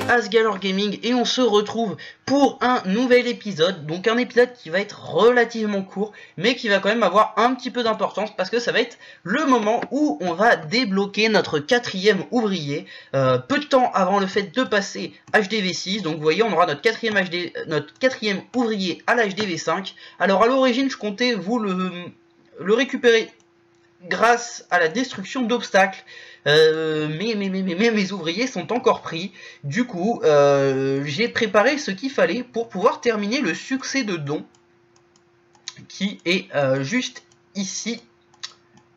c'est Azgalor Gaming et on se retrouve pour un nouvel épisode. Donc un épisode qui va être relativement court, mais qui va quand même avoir un petit peu d'importance, parce que ça va être le moment où on va débloquer notre 4e ouvrier, peu de temps avant le fait de passer Hdv 6. Donc vous voyez, on aura notre 4e ouvrier à l'Hdv 5. Alors à l'origine, je comptais vous le récupérer grâce à la destruction d'obstacles, mais mes ouvriers sont encore pris. Du coup, j'ai préparé ce qu'il fallait pour pouvoir terminer le succès de don, qui est juste ici.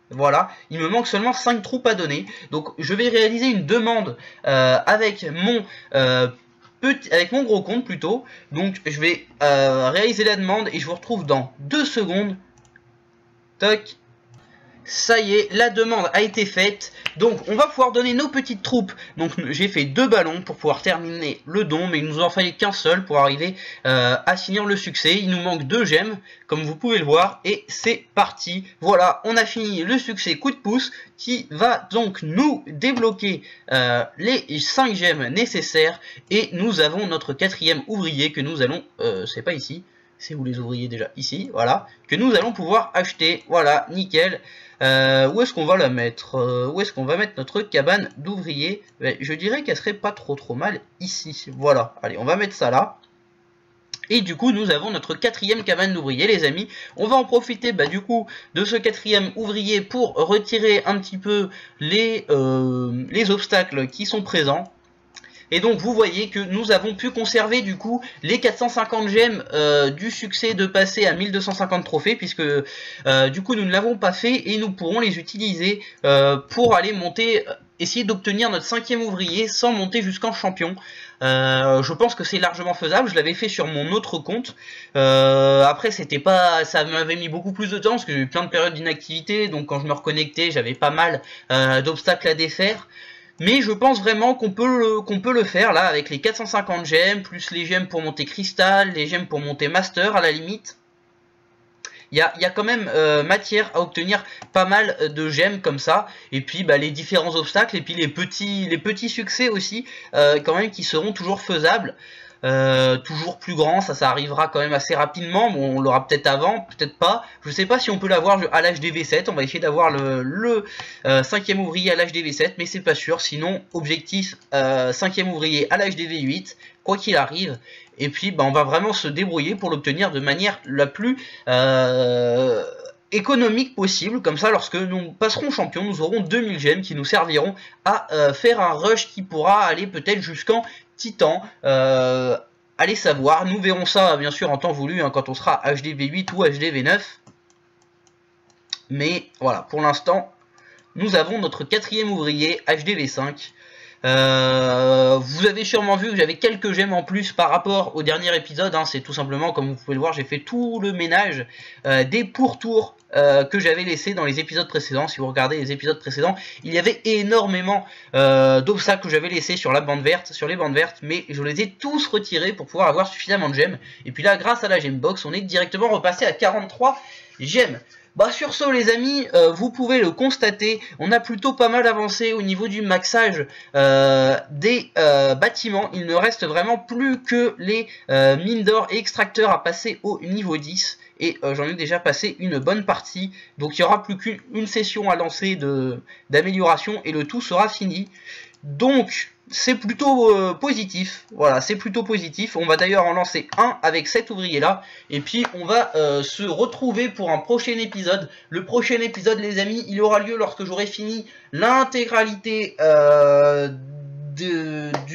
Voilà, il me manque seulement 5 troupes à donner. Donc je vais réaliser une demande avec mon gros compte plutôt. Donc je vais réaliser la demande et je vous retrouve dans 2 secondes. Toc. Ça y est, la demande a été faite, donc on va pouvoir donner nos petites troupes. Donc j'ai fait 2 ballons pour pouvoir terminer le don, mais il nous en fallait qu'un seul pour arriver à finir le succès. Il nous manque 2 gemmes, comme vous pouvez le voir, et c'est parti. Voilà, on a fini le succès coup de pouce, qui va donc nous débloquer les 5 gemmes nécessaires, et nous avons notre 4e ouvrier que nous allons, c'est pas ici, c'est où les ouvriers déjà, ici, voilà, que nous allons pouvoir acheter. Voilà, nickel. Où est-ce qu'on va la mettre? Où est-ce qu'on va mettre notre cabane d'ouvriers? Je dirais qu'elle serait pas trop mal ici. Voilà, allez, on va mettre ça là. Et du coup, nous avons notre 4e cabane d'ouvriers, les amis. On va en profiter, du coup, de ce 4e ouvrier pour retirer un petit peu les obstacles qui sont présents. Et donc vous voyez que nous avons pu conserver du coup les 450 gemmes du succès de passer à 1250 trophées, puisque du coup nous ne l'avons pas fait, et nous pourrons les utiliser pour aller monter, essayer d'obtenir notre 5e ouvrier sans monter jusqu'en champion. Je pense que c'est largement faisable. Je l'avais fait sur mon autre compte. Après, c'était pas, ça m'avait mis beaucoup plus de temps parce que j'ai eu plein de périodes d'inactivité. Donc quand je me reconnectais, j'avais pas mal d'obstacles à défaire. Mais je pense vraiment qu'on peut, le faire là avec les 450 gemmes, plus les gemmes pour monter cristal, les gemmes pour monter master à la limite. Il y a quand même matière à obtenir pas mal de gemmes comme ça. Et puis les différents obstacles et puis les petits succès aussi quand même qui seront toujours faisables. Toujours plus grand, ça arrivera quand même assez rapidement. Bon, on l'aura peut-être avant, peut-être pas. Je sais pas si on peut l'avoir à l'Hdv 7. On va essayer d'avoir le 5e ouvrier à l'Hdv 7, mais c'est pas sûr. Sinon, objectif 5e ouvrier à l'Hdv 8, quoi qu'il arrive. Et puis, on va vraiment se débrouiller pour l'obtenir de manière la plus économique possible. Comme ça, lorsque nous passerons champion, nous aurons 2000 gemmes qui nous serviront à faire un rush qui pourra aller peut-être jusqu'en Titan. Allez savoir, nous verrons ça bien sûr en temps voulu, hein, quand on sera Hdv 8 ou Hdv 9. Mais voilà, pour l'instant, nous avons notre 4e ouvrier Hdv 5. Vous avez sûrement vu que j'avais quelques gemmes en plus par rapport au dernier épisode, hein. C'est tout simplement, comme vous pouvez le voir, j'ai fait tout le ménage des pourtours que j'avais laissé dans les épisodes précédents. Si vous regardez les épisodes précédents, il y avait énormément d'obstacles que j'avais laissés sur la bande verte, sur les bandes vertes, mais je les ai tous retirés pour pouvoir avoir suffisamment de gemmes. Et puis là, grâce à la gembox, on est directement repassé à 43 gemmes. Sur ce les amis, vous pouvez le constater, on a plutôt pas mal avancé au niveau du maxage des bâtiments. Il ne reste vraiment plus que les mines d'or et extracteurs à passer au niveau 10. Et j'en ai déjà passé une bonne partie. Donc il n'y aura plus qu'une session à lancer d'amélioration et le tout sera fini. Donc c'est plutôt positif, voilà, c'est plutôt positif. On va d'ailleurs en lancer un avec cet ouvrier là, et puis on va se retrouver pour un prochain épisode. Le prochain épisode les amis, il aura lieu lorsque j'aurai fini l'intégralité du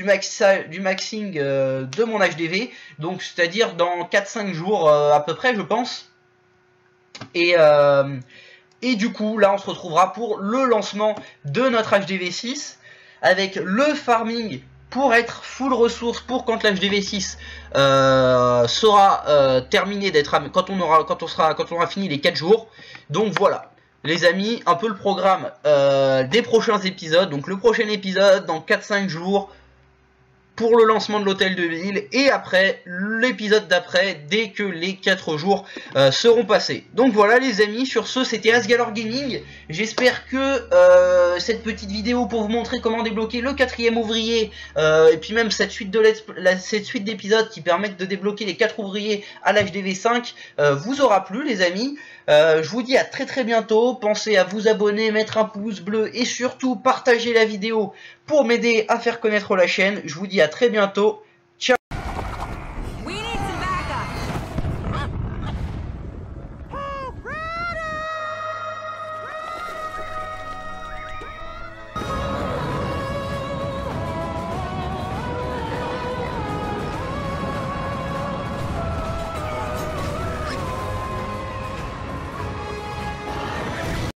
maxing de mon Hdv, donc c'est à dire dans 4-5 jours à peu près je pense. Et du coup là on se retrouvera pour le lancement de notre Hdv 6 avec le farming pour être full ressources pour quand l'Hdv 6 sera terminé, quand on aura fini les 4 jours. Donc voilà les amis, un peu le programme des prochains épisodes. Donc le prochain épisode dans 4-5 jours pour le lancement de l'hôtel de ville et après l'épisode d'après dès que les 4 jours seront passés. Donc voilà les amis, sur ce c'était Azgalor Gaming, j'espère que cette petite vidéo pour vous montrer comment débloquer le 4ème ouvrier et puis même cette suite d'épisodes qui permettent de débloquer les 4 ouvriers à l'HDV 5 vous aura plu les amis. Je vous dis à très très bientôt, pensez à vous abonner, mettre un pouce bleu et surtout partager la vidéo pour m'aider à faire connaître la chaîne. Je vous dis à très bientôt.